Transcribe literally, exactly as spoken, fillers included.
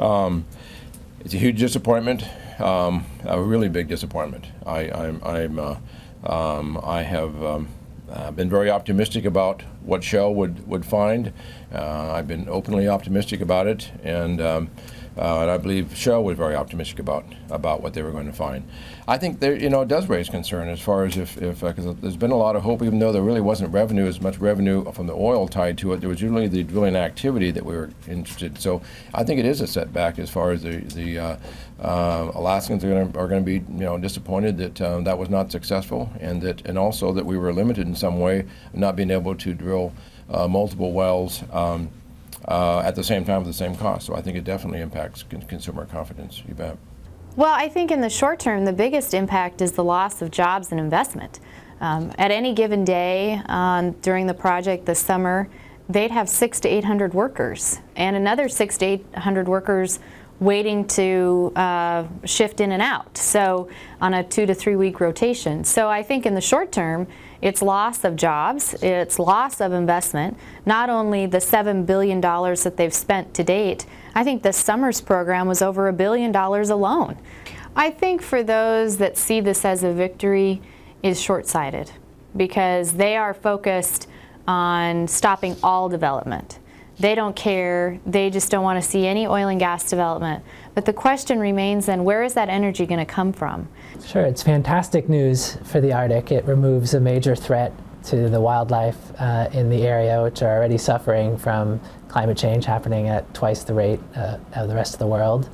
Um, it's a huge disappointment, um, a really big disappointment. I, I'm, I'm, uh, um, I have um, uh, been very optimistic about what Shell would, would find. Uh, I've been openly optimistic about it, and, um, uh, and I believe Shell was very optimistic about, about what they were going to find. I think there, you know, it does raise concern as far as if, if uh, 'cause there's been a lot of hope, even though there really wasn't revenue, as much revenue from the oil tied to it. There was really the drilling activity that we were interested in. So I think it is a setback as far as the, the uh, uh, Alaskans are going are going to be, you know, disappointed that um, that was not successful, and that, and also that we were limited in some way, not being able to drill Uh, multiple wells um, uh, at the same time at the same cost. So I think it definitely impacts con consumer confidence. You bet. Well, I think in the short term, the biggest impact is the loss of jobs and investment. Um, at any given day um, during the project this summer, they'd have six to eight hundred workers, and another six to eight hundred workers waiting to uh, shift in and out, so on a two to three week rotation. So I think in the short term, it's loss of jobs, it's loss of investment, not only the seven billion dollars that they've spent to date. I think this summer's program was over a billion dollars alone. I think for those that see this as a victory is short-sighted, because they are focused on stopping all development. They don't care, they just don't want to see any oil and gas development. But the question remains then, where is that energy going to come from? Sure, it's fantastic news for the Arctic. It removes a major threat to the wildlife uh, in the area, which are already suffering from climate change happening at twice the rate uh, of the rest of the world.